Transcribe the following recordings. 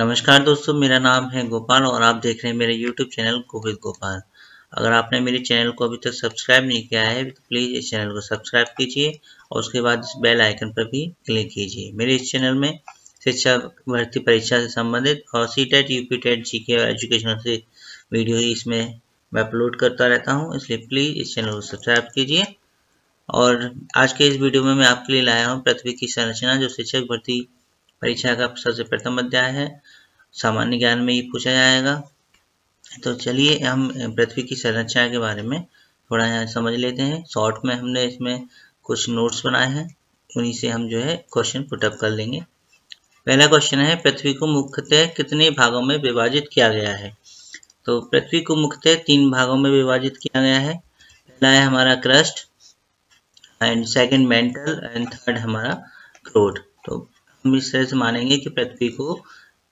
नमस्कार दोस्तों, मेरा नाम है गोपाल और आप देख रहे हैं मेरे YouTube चैनल गोविंद गोपाल। अगर आपने मेरे चैनल को अभी तक सब्सक्राइब नहीं किया है तो प्लीज़ इस चैनल को सब्सक्राइब कीजिए और उसके बाद इस बेल आइकन पर भी क्लिक कीजिए। मेरे इस चैनल में शिक्षक भर्ती परीक्षा से संबंधित और CTET UP TET GK और एजुकेशनल से वीडियो ही इसमें मैं अपलोड करता रहता हूँ, इसलिए प्लीज़ इस चैनल को सब्सक्राइब कीजिए। और आज के इस वीडियो में मैं आपके लिए लाया हूँ पृथ्वी की संरचना, जो शिक्षक भर्ती परीक्षा का सबसे प्रथम अध्याय है। सामान्य ज्ञान में ये पूछा जाएगा। तो चलिए हम पृथ्वी की संरचना के बारे में थोड़ा यहाँ समझ लेते हैं। शॉर्ट में हमने इसमें कुछ नोट्स बनाए हैं, उन्हीं से हम जो है क्वेश्चन पुटअप कर लेंगे। पहला क्वेश्चन है, पृथ्वी को मुख्यतः कितने भागों में विभाजित किया गया है? तो पृथ्वी को मुख्यतः 3 भागों में विभाजित किया गया है। पहला है हमारा crust, and second mantle, and third हमारा क्रोड। तो हम इस तरह से मानेंगे कि पृथ्वी को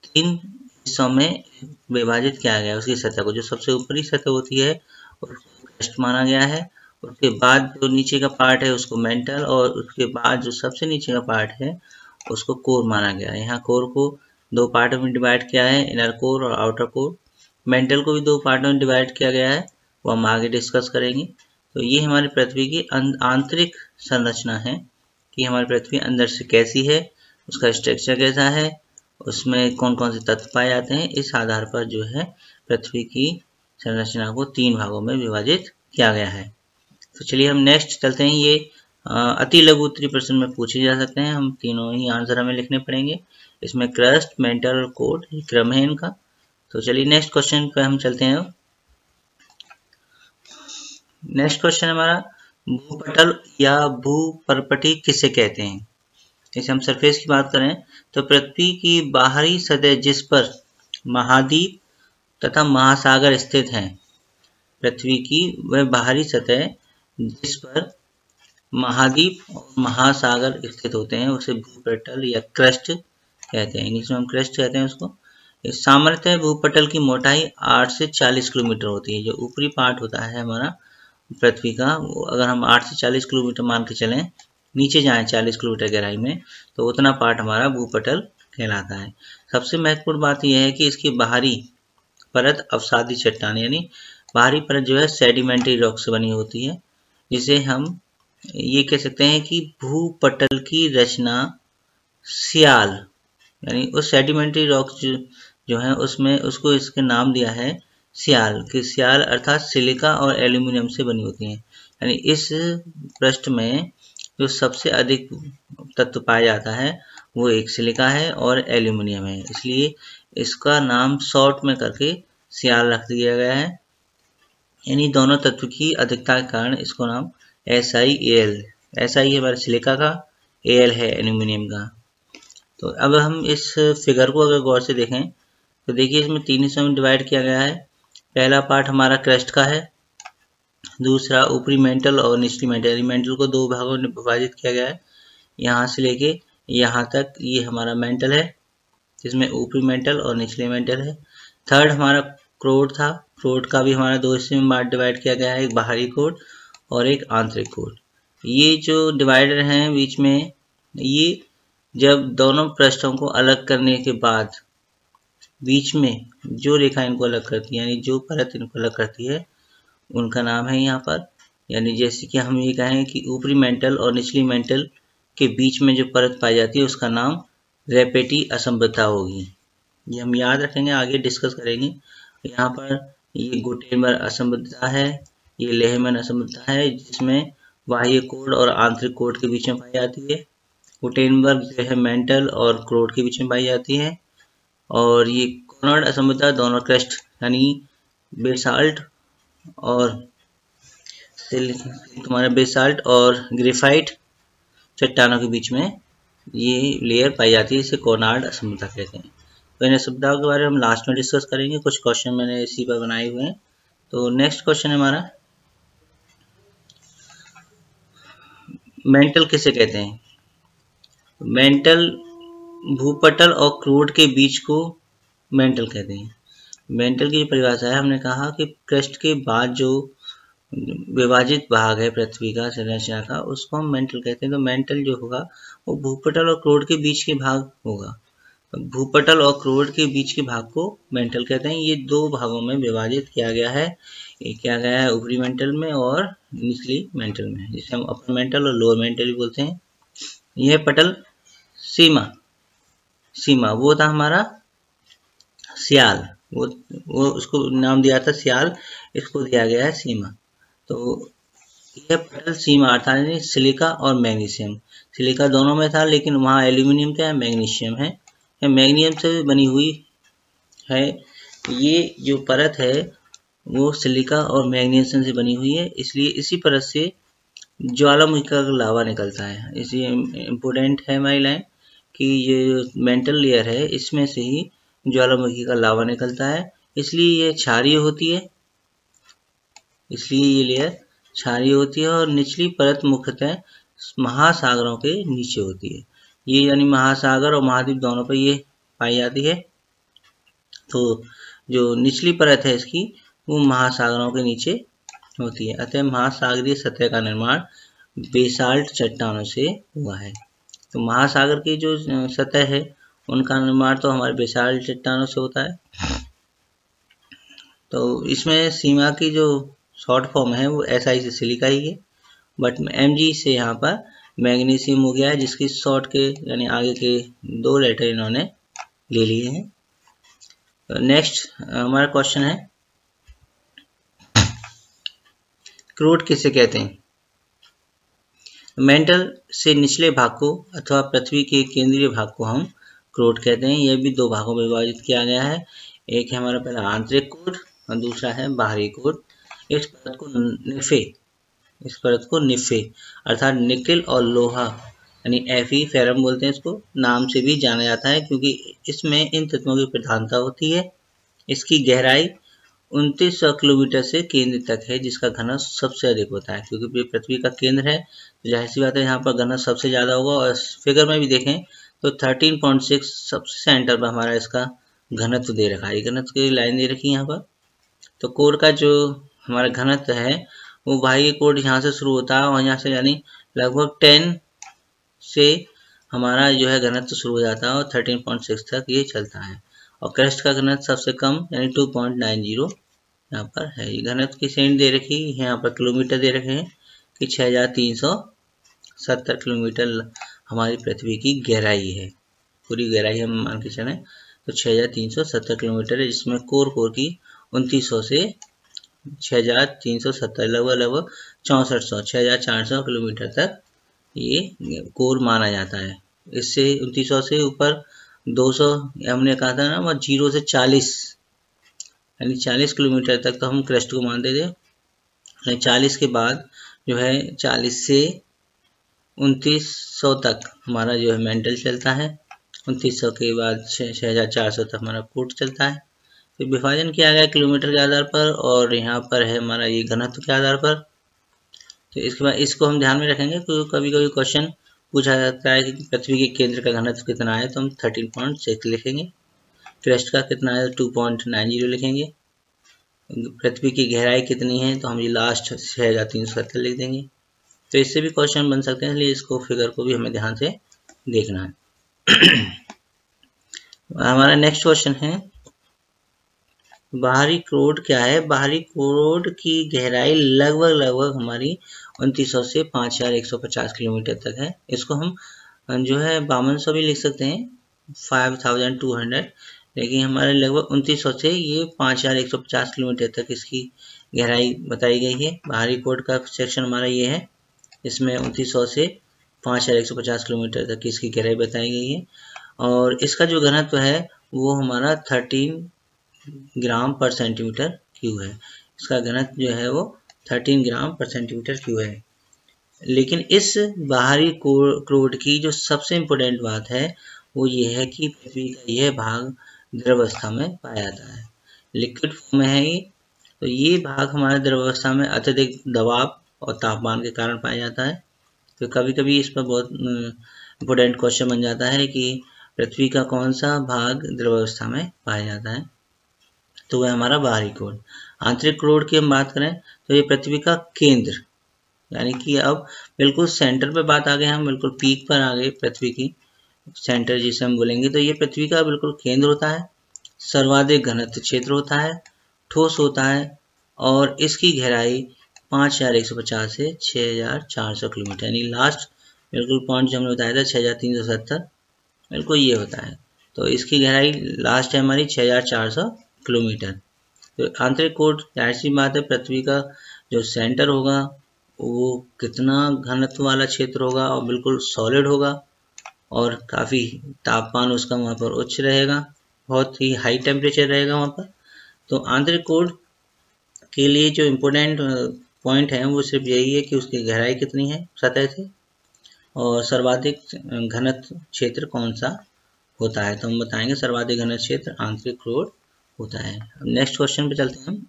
3 हिस्सों में विभाजित किया गया है। उसकी सतह को, जो सबसे ऊपरी सतह होती है, उसको क्रस्ट माना गया है। उसके बाद जो नीचे का पार्ट है उसको मेंटल, और उसके बाद जो सबसे नीचे का पार्ट है उसको कोर माना गया है। यहाँ कोर को 2 पार्ट में डिवाइड किया है, इनर कोर और आउटर कोर। मेंटल को भी 2 पार्ट में डिवाइड किया गया है, वो हम आगे डिस्कस करेंगे। तो ये हमारी पृथ्वी की आंतरिक संरचना है कि हमारी पृथ्वी अंदर से कैसी है, उसका स्ट्रक्चर कैसा है, उसमें कौन कौन से तत्व पाए जाते हैं। इस आधार पर जो है पृथ्वी की संरचना को 3 भागों में विभाजित किया गया है। तो चलिए हम नेक्स्ट चलते हैं। ये अति लघु उत्तरीय प्रश्न में पूछे जा सकते हैं, हम तीनों ही आंसर हमें लिखने पड़ेंगे। इसमें क्रस्ट, मेंटल और कोड क्रम है इनका। तो चलिए नेक्स्ट क्वेश्चन पर हम चलते हैं। नेक्स्ट क्वेश्चन हमारा, भूपटल या भूपर्पटी किसे कहते हैं? जैसे हम सरफेस की बात करें तो पृथ्वी की बाहरी सतह जिस पर महाद्वीप तथा महासागर स्थित हैं, पृथ्वी की वह बाहरी सतह जिस पर महाद्वीप और महासागर स्थित होते हैं उसे भूपटल या क्रस्ट कहते हैं। इंग्लिश में हम क्रस्ट कहते हैं उसको। सामर्थ्य, भूपटल की मोटाई 8 से 40 किलोमीटर होती है। जो ऊपरी पार्ट होता है हमारा पृथ्वी का, अगर हम 8 से 40 किलोमीटर मान के चलें, नीचे जाएं 40 किलोमीटर गहराई में, तो उतना पार्ट हमारा भूपटल कहलाता है। सबसे महत्वपूर्ण बात यह है कि इसकी बाहरी परत अवसादी चट्टान, यानी बाहरी परत जो है सेडिमेंटरी रॉक से बनी होती है, जिसे हम ये कह सकते हैं कि भूपटल की रचना सियाल, यानी उस सेडिमेंटरी रॉक जो है उसमें, उसको इसके नाम दिया है सियाल, कि सियाल अर्थात सिलिका और एल्यूमिनियम से बनी होती है। यानी इस पृष्ठ में जो सबसे अधिक तत्व पाया जाता है वो एक सिलिका है और एल्यूमिनियम है, इसलिए इसका नाम शॉर्ट में करके सियाल रख दिया गया है। यानी दोनों तत्व की अधिकता के कारण इसको नाम SiAl है हमारे सिलिका का, Al है एल्यूमिनियम का। तो अब हम इस फिगर को अगर गौर से देखें तो देखिए इसमें 3 हिस्सों में डिवाइड किया गया है। पहला पार्ट हमारा क्रस्ट का है, दूसरा ऊपरी मेंटल और निचली मेंटल। मेंटल को 2 भागों में विभाजित किया गया है, यहाँ से लेके यहाँ तक ये हमारा मेंटल है, जिसमें ऊपरी मेंटल और निचले मेंटल है। थर्ड हमारा क्रोड था, क्रोड का भी हमारा 2 हिस्से में पार्ट डिवाइड किया गया है, एक बाहरी कोड और एक आंतरिक कोड। ये जो डिवाइडर हैं बीच में, ये जब दोनों पृष्ठों को अलग करने के बाद बीच में जो रेखा इनको अलग करती है, यानी जो परत इनको अलग करती है, उनका नाम है यहाँ पर। यानी जैसे कि हम ये कहें कि ऊपरी मेंटल और निचली मेंटल के बीच में जो परत पाई जाती है उसका नाम रेपेटी असंबद्धता होगी। ये हम याद रखेंगे, आगे डिस्कस करेंगे। यहाँ पर ये गुटेनबर्ग असंबद्धता है, ये लेहमैन असंबद्धता है, जिसमें बाह्य कोड और आंतरिक कोड के बीच में पाई जाती है। गुटेनबर्ग जो है मेंटल और क्रोड के बीच में पाई जाती है। और ये कॉनराड असंबद्धता दोनों क्रस्ट यानी बेसाल्ट और तुम्हारे बेसाल्ट और ग्रेफाइट चट्टानों के बीच में ये लेयर पाई जाती है, इसे कॉनराड असंबद्धता कहते हैं। तो इन असंबद्धताओं के बारे में हम लास्ट में डिस्कस करेंगे। कुछ क्वेश्चन मैंने इसी पर बनाए हुए हैं। तो नेक्स्ट क्वेश्चन है हमारा, मेंटल किसे कहते हैं? मेंटल भूपटल और क्रोड के बीच को मेंटल कहते हैं। मेंटल की जो परिभाषा है, हमने कहा कि क्रस्ट के बाद जो विभाजित भाग है पृथ्वी का संरचना का, उसको हम मेंटल कहते हैं। तो मेंटल जो होगा वो भूपटल और क्रोड के बीच के भाग होगा। भूपटल और क्रोड के बीच के भाग को मेंटल कहते हैं। ये दो भागों में विभाजित किया गया है, क्या गया है ऊपरी मेंटल में और निचली मेंटल में, जिसे हम अपर मेंटल और लोअर मेंटल भी बोलते हैं। यह पटल सीमा, सीमा वो था हमारा सियाल, वो उसको नाम दिया था सियाल, इसको दिया गया है सीमा। तो यह पटल सीमा अर्थात सिलिका और मैग्नीशियम, सिलिका दोनों में था लेकिन वहाँ एल्यूमिनियम क्या है मैग्नीशियम है, मैग्नीशियम से बनी हुई है। ये जो परत है वो सिलिका और मैग्नीशियम से बनी हुई है, इसलिए इसी परत से ज्वालामुखी का लावा निकलता है। इसलिए इम्पोर्टेंट है हमारी लाइन कि ये जो मेंटल लेयर है इसमें से ही ज्वालामुखी का लावा निकलता है, इसलिए ये क्षारीय होती है, इसलिए ये लेयर क्षारीय होती है। और निचली परत मुख्यतः महासागरों के नीचे होती है, ये यानी महासागर और महाद्वीप दोनों पर ये पाई जाती है। तो जो निचली परत है इसकी वो महासागरों के नीचे होती है, अतः महासागरीय सतह का निर्माण बेसाल्ट चट्टानों से हुआ है। तो महासागर की जो सतह है उनका निर्माण तो हमारे बेसाल्ट चट्टानों से होता है। तो इसमें सीमा की जो शॉर्ट फॉर्म है वो SI से सिलिका ही है, बट MG से यहाँ पर मैग्नीशियम हो गया है, जिसकी शॉर्ट के यानी आगे के दो लेटर इन्होंने ले लिए हैं। तो नेक्स्ट हमारा क्वेश्चन है क्रोड किसे कहते हैं। मेंटल से निचले भाग को अथवा पृथ्वी के केंद्रीय भाग को हम क्रोड कहते हैं। यह भी दो भागों में विभाजित किया गया है, एक है हमारा पहला आंतरिक कोड और दूसरा है बाहरी कोड। इस परत को निफे, इस परत को निफे अर्थात निकल और लोहा यानी फेरम बोलते हैं, इसको नाम से भी जाना जाता है क्योंकि इसमें इन तत्वों की प्रधानता होती है। इसकी गहराई 2900 किलोमीटर से केंद्र तक है, जिसका घनत्व सबसे अधिक होता है क्योंकि पृथ्वी का केंद्र है, तो जाहिर सी बात है यहाँ पर घनत्व सबसे ज़्यादा होगा। और फिगर में भी देखें तो 13.6 सबसे सेंटर पर हमारा इसका घनत्व दे रखा है, घनत्व की लाइन दे रखी है यहाँ पर। तो कोर का जो हमारा घनत्व है वो बाह्य कोड यहाँ से शुरू होता है और यहाँ से यानी लगभग 10 से हमारा जो है घनत्व शुरू हो जाता है और 13.6 तक ये चलता है। और क्रस्ट का घनत्व सबसे कम यानी 2.90 यहाँ पर है। ये घनत्व की सेंट दे रखी है, यहाँ पर किलोमीटर दे रखे हैं कि 6370 किलोमीटर हमारी पृथ्वी की गहराई है, पूरी गहराई हम मान के चलें तो 6370 किलोमीटर है, जिसमें कोर की 2900 से 6370 लगभग 6400 किलोमीटर तक ये कोर माना जाता है। इससे 2900 से ऊपर 200 हमने कहा था ना, और 0 से 40 यानी 40 किलोमीटर तक तो हम क्रस्ट को मानते थे। 40 के बाद जो है 40 से 2900 तक हमारा जो है मेंटल चलता है, 2900 के बाद 6400 तक हमारा कोट चलता है। तो विभाजन किया गया किलोमीटर के आधार पर और यहाँ पर है हमारा ये घनत्व के आधार पर। तो इसके बाद इसको हम ध्यान में रखेंगे क्योंकि कभी कभी क्वेश्चन पूछा जाता है कि पृथ्वी के केंद्र का घनत्व कितना है, तो हम 13.6 लिखेंगे। क्रस्ट का कितना है 2.90 लिखेंगे। पृथ्वी की गहराई कितनी है तो हम ये लास्ट 6370 लिख देंगे। तो इससे भी क्वेश्चन बन सकते हैं, इसलिए इसको फिगर को भी हमें ध्यान से देखना है। हमारा नेक्स्ट क्वेश्चन है बाहरी कोड क्या है। बाहरी कोड की गहराई लगभग हमारी 2900 से 5150 किलोमीटर तक है। इसको हम जो है 5200 भी लिख सकते हैं, 5200, लेकिन हमारे लगभग 2900 से ये 5150 किलोमीटर तक इसकी गहराई बताई गई है। बाहरी कोड का सेक्शन हमारा ये है, इसमें 2900 से 5150 किलोमीटर तक इसकी गहराई बताई गई है। और इसका जो घनत्व है वो हमारा 13 ग्राम पर सेंटीमीटर क्यूब है, इसका घनत्व जो है वो 13 ग्राम पर सेंटीमीटर क्यूब है। लेकिन इस बाहरी क्रोड की जो सबसे इम्पोर्टेंट बात है वो ये है कि पृथ्वी का यह भाग द्रवावस्था में पाया जाता है, लिक्विड फॉर्म में है ये। तो ये भाग हमारे द्रवावस्था में अत्यधिक दबाव और तापमान के कारण पाया जाता है। तो कभी कभी इस पर बहुत इम्पोर्टेंट क्वेश्चन बन जाता है कि पृथ्वी का कौन सा भाग द्रवावस्था में पाया जाता है, तो वह हमारा बाहरी कोड। आंतरिक कोड की हम बात करें तो ये पृथ्वी का केंद्र, यानी कि अब बिल्कुल सेंटर पे बात आ गए, हम बिल्कुल पीक पर आ गए पृथ्वी की। सेंटर जिसे हम बोलेंगे, तो ये पृथ्वी का बिल्कुल केंद्र होता है, सर्वाधिक घनत्व क्षेत्र होता है, ठोस होता है और इसकी गहराई 5150 से 6400 किलोमीटर, यानी लास्ट बिल्कुल पॉइंट जो हमने बताया था 6370, बिल्कुल ये होता है। तो इसकी गहराई लास्ट है हमारी 6400 किलोमीटर। तो आंतरिक कोर, जाहिर सी बात है पृथ्वी का जो सेंटर होगा वो कितना घनत्व वाला क्षेत्र होगा और बिल्कुल सॉलिड होगा और काफ़ी तापमान उसका वहाँ पर उच्च रहेगा, बहुत ही हाई टेम्परेचर रहेगा वहाँ पर। तो आंतरिक कोर के लिए जो इम्पोर्टेंट पॉइंट है वो सिर्फ यही है कि उसकी गहराई कितनी है सतह से और सर्वाधिक घनत्व क्षेत्र कौन सा होता है। तो हम बताएंगे सर्वाधिक घनत्व क्षेत्र आंतरिक कोर होता है। नेक्स्ट क्वेश्चन पे चलते हैं हम।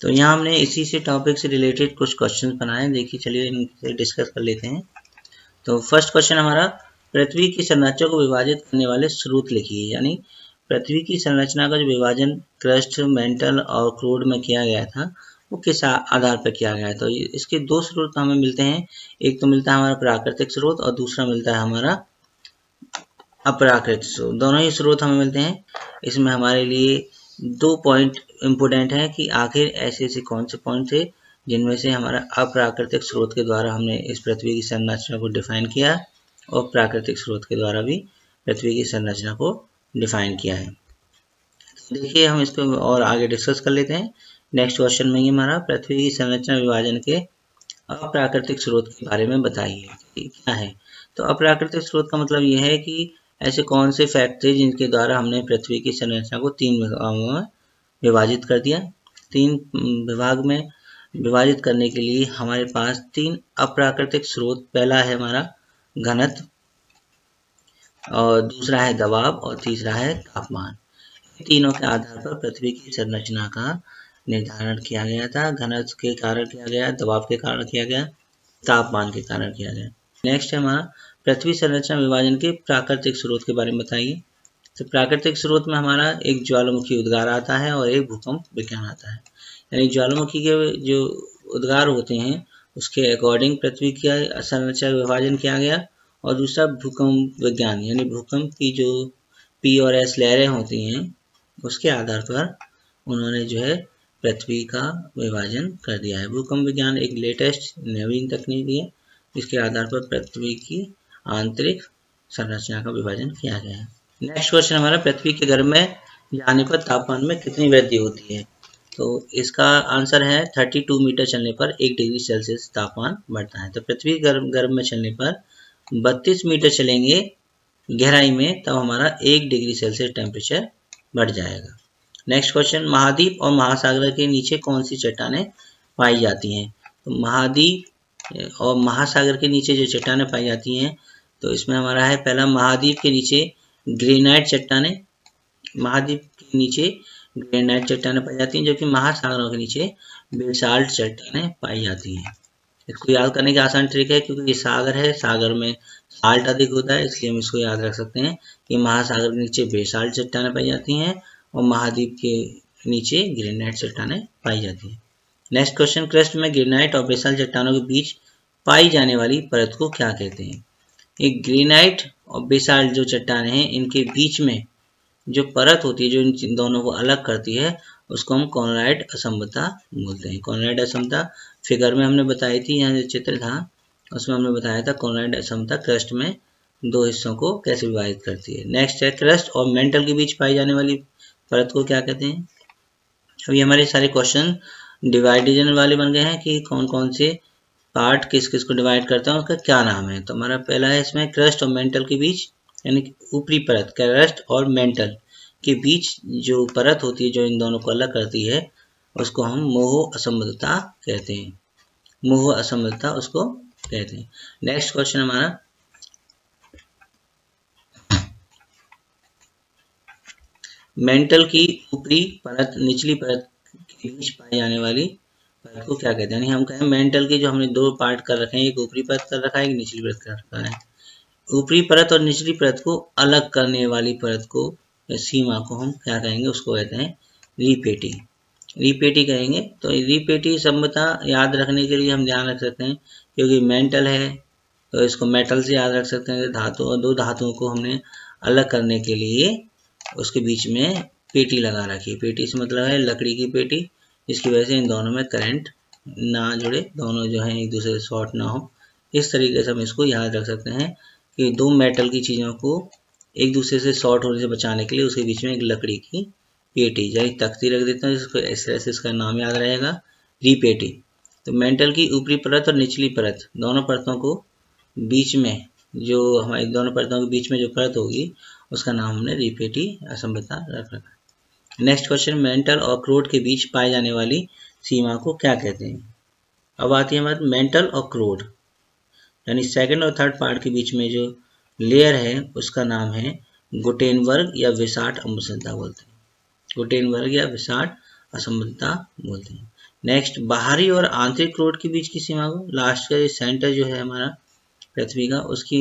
तो यहाँ हमने इसी से टॉपिक से रिलेटेड कुछ क्वेश्चन बनाए, देखिए चलिए इनसे डिस्कस कर लेते हैं। तो फर्स्ट क्वेश्चन हमारा, पृथ्वी की संरचना को विभाजित करने वाले स्रोत लिखिए, यानी पृथ्वी की संरचना का जो विभाजन क्रस्ट, मेंटल और क्रोड में किया गया था वो किस आधार पर किया गया है। तो इसके दो स्रोत हमें मिलते हैं, एक तो मिलता है हमारा प्राकृतिक स्रोत और दूसरा मिलता है हमारा अपराकृतिक स्रोत। दोनों ही स्रोत हमें मिलते हैं। इसमें हमारे लिए दो पॉइंट इम्पोर्टेंट है कि आखिर ऐसे ऐसे कौन से पॉइंट थे जिनमें से हमारा अप्राकृतिक स्रोत के द्वारा हमने इस पृथ्वी की संरचना को डिफाइन किया और प्राकृतिक स्रोत के द्वारा भी पृथ्वी की संरचना को डिफाइन किया है। तो देखिए हम इसको और आगे डिस्कस कर लेते हैं। नेक्स्ट क्वेश्चन में ये हमारा, पृथ्वी की संरचना विभाजन के अप्राकृतिक स्रोत के बारे में बताइए क्या है। तो अप्राकृतिक स्रोत का मतलब यह है कि ऐसे कौन से फैक्ट थे जिनके द्वारा हमने पृथ्वी की संरचना को तीन भागों में विभाजित कर दिया। तीन विभाग में विभाजित करने के लिए हमारे पास तीन अप्राकृतिक स्रोत, पहला है हमारा घनत्व और दूसरा है दबाव और तीसरा है तापमान। तीनों के आधार पर पृथ्वी की संरचना का निर्धारण किया गया था। घनत्व के कारण किया गया, दबाव के कारण किया गया, तापमान के कारण किया गया। नेक्स्ट है हमारा, पृथ्वी संरचना विभाजन के प्राकृतिक स्रोत के बारे में बताइए। तो प्राकृतिक स्रोत में हमारा एक ज्वालामुखी उद्गार आता है और एक भूकंप विज्ञान आता है, यानी ज्वालामुखी के जो उद्गार होते हैं उसके अकॉर्डिंग पृथ्वी का संरचना विभाजन किया गया और दूसरा भूकंप विज्ञान, यानी भूकंप की जो पी और एस लहरें होती हैं उसके आधार पर उन्होंने जो है पृथ्वी का विभाजन कर दिया है। भूकंप विज्ञान एक लेटेस्ट नवीन तकनीक है जिसके आधार पर पृथ्वी की आंतरिक संरचना का विभाजन किया गया है। नेक्स्ट क्वेश्चन हमारा, पृथ्वी के गर्भ में जाने पर तापमान में कितनी वृद्धि होती है। तो इसका आंसर है 32 मीटर चलने पर 1 डिग्री सेल्सियस तापमान बढ़ता है। तो पृथ्वी के गर्भ में चलने पर 32 मीटर चलेंगे गहराई में, तब हमारा 1 डिग्री सेल्सियस टेम्परेचर बढ़ जाएगा। नेक्स्ट क्वेश्चन, महाद्वीप और महासागर के नीचे कौन सी चट्टानें पाई जाती हैं। तो महाद्वीप और महासागर के नीचे जो चट्टानें पाई जाती हैं, तो इसमें हमारा है पहला महाद्वीप के नीचे ग्रेनाइट चट्टानें, महाद्वीप के नीचे ग्रेनाइट चट्टानें पाई जाती हैं, जबकि महासागरों के नीचे बेसाल्ट चट्टानें पाई जाती हैं। इसको याद करने का आसान ट्रिक है क्योंकि ये सागर है, सागर में साल्ट अधिक होता है, इसलिए हम इसको याद रख सकते हैं कि महासागर के नीचे बेसाल्ट चट्टानें पाई जाती हैं और महाद्वीप के नीचे ग्रेनाइट चट्टानें पाई जाती हैं। नेक्स्ट क्वेश्चन, क्रस्ट में ग्रेनाइट और बेसाल्ट चट्टानों के बीच पाई जाने वाली परत को क्या कहते हैं। एक ग्रेनाइट और बेसाल्ट जो चट्टानें हैं इनके बीच में जो परत होती है जो इन दोनों को अलग करती है उसको हम कॉनराड असमता बोलते हैं। कॉनराड असमता फिगर में हमने बताई थी, यहाँ जो चित्र था उसमें हमने बताया था कॉनराड असमता क्रस्ट में दो हिस्सों को कैसे विभाजित करती है। नेक्स्ट है, क्रस्ट और मेंटल के बीच पाई जाने वाली परत को क्या कहते हैं। अभी हमारे सारे क्वेश्चन डिवाइडेशन वाले बन गए हैं कि कौन कौन से पार्ट किस किस को डिवाइड करता है, उसका क्या नाम है। तो हमारा पहला है इसमें क्रस्ट और मेंटल के बीच, यानी ऊपरी परत, क्रस्ट और मेंटल के बीच जो परत होती है जो इन दोनों को अलग करती है उसको हम मोहो असमता कहते हैं, मोहो असमता उसको कहते हैं। नेक्स्ट क्वेश्चन हमारा, मेंटल की ऊपरी परत निचली परत के बीच पाई जाने वाली परत को क्या कहते हैं। यानी हम कहें मेंटल के जो हमने दो पार्ट कर रखे हैं, एक ऊपरी परत कर रखा है, एक निचली परत कर रखा है। ऊपरी परत और निचली परत को अलग करने वाली परत को, सीमा को हम क्या कहेंगे, उसको कहते हैं रिपेटी, रिपेटी कहेंगे। तो रिपेटी समता याद रखने के लिए हम ध्यान रख सकते हैं क्योंकि मेंटल है तो इसको मेटल से याद रख सकते हैं। धातु और दो धातुओं को हमने अलग करने के लिए उसके बीच में पेटी लगा रखी है। पेटी से मतलब है लकड़ी की पेटी, जिसकी वजह से इन दोनों में करंट ना जुड़े, दोनों जो है एक दूसरे से शॉर्ट ना हो। इस तरीके से हम इसको याद रख सकते हैं कि दो मेटल की चीज़ों को एक दूसरे से शॉर्ट होने से बचाने के लिए उसके बीच में एक लकड़ी की पेटी या एक तख्ती रख देता हूँ, जिसको इस तरह से इसका नाम याद रहेगा रिपेटी। तो मेटल की ऊपरी परत और निचली परत, दोनों परतों को बीच में जो हमारी दोनों परतों के बीच में जो परत होगी उसका नाम हमने रिपेटी असंबद्धता रख रखा है। नेक्स्ट क्वेश्चन, मेंटल और क्रोड के बीच पाई जाने वाली सीमा को क्या कहते हैं। अब आती है हमारे मेंटल और क्रोड यानी सेकेंड और थर्ड पार्ट के बीच में जो लेयर है उसका नाम है गुटेनबर्ग या विसाट असंबद्धता बोलते हैं, गुटेनबर्ग या विसाट असंबद्धता बोलते हैं। नेक्स्ट, बाहरी और आंतरिक क्रोड के बीच की सीमा को, लास्ट का सेंटर जो है हमारा पृथ्वी का, उसकी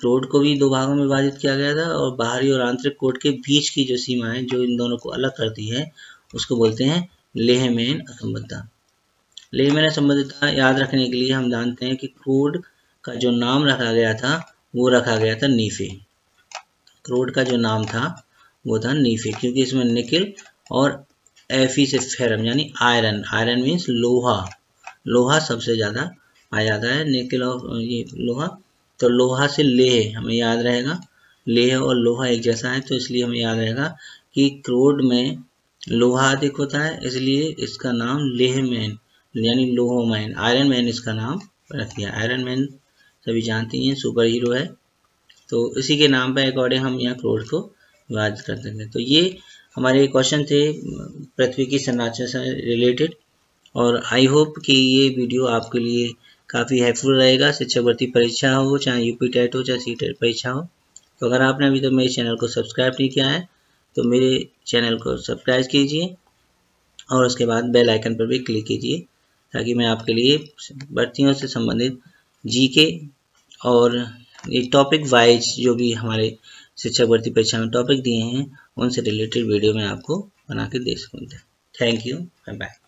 क्रोड को भी दो भागों में विभाजित किया गया था और बाहरी और आंतरिक क्रोड के बीच की जो सीमा है जो इन दोनों को अलग करती है उसको बोलते हैं लेहमैन असंबद्धता। लेहमैन असंबद्धता याद रखने के लिए हम जानते हैं कि क्रोड का जो नाम रखा गया था वो रखा गया था नीफे। क्रोड का जो नाम था वो था नीफे, क्योंकि इसमें निकिल और एफी से फेरम यानी आयरन, आयरन मीन्स लोहा, लोहा सबसे ज़्यादा पाया जाता है, निकिल और ये लोहा। तो लोहा से लेह हमें याद रहेगा, लेह और लोहा एक जैसा है तो इसलिए हमें याद रहेगा कि क्रोड में लोहा अधिक होता है, इसलिए इसका नाम लेहमैन यानी लोहोमैन, आयरन मैन इसका नाम रख दिया। आयरन मैन सभी जानती हैं, सुपर हीरो है, तो इसी के नाम पर अकॉर्डिंग हम यहाँ क्रोड को विभाजित कर सकते हैं। तो ये हमारे क्वेश्चन थे पृथ्वी की संरचना से रिलेटेड, और आई होप कि ये वीडियो आपके लिए काफ़ी हेल्पफुल रहेगा। शिक्षक भर्ती परीक्षा हो, चाहे यूपी टेट हो, चाहे सी टेट परीक्षा हो। तो अगर आपने अभी तक मेरे चैनल को सब्सक्राइब नहीं किया है तो मेरे चैनल को सब्सक्राइब कीजिए और उसके बाद बेल आइकन पर भी क्लिक कीजिए, ताकि मैं आपके लिए भर्तियों से संबंधित जीके और ये टॉपिक वाइज जो भी हमारे शिक्षक भर्ती परीक्षा में टॉपिक दिए हैं उनसे रिलेटेड वीडियो मैं आपको बना के दे सकूँ। Thank you, bye bye.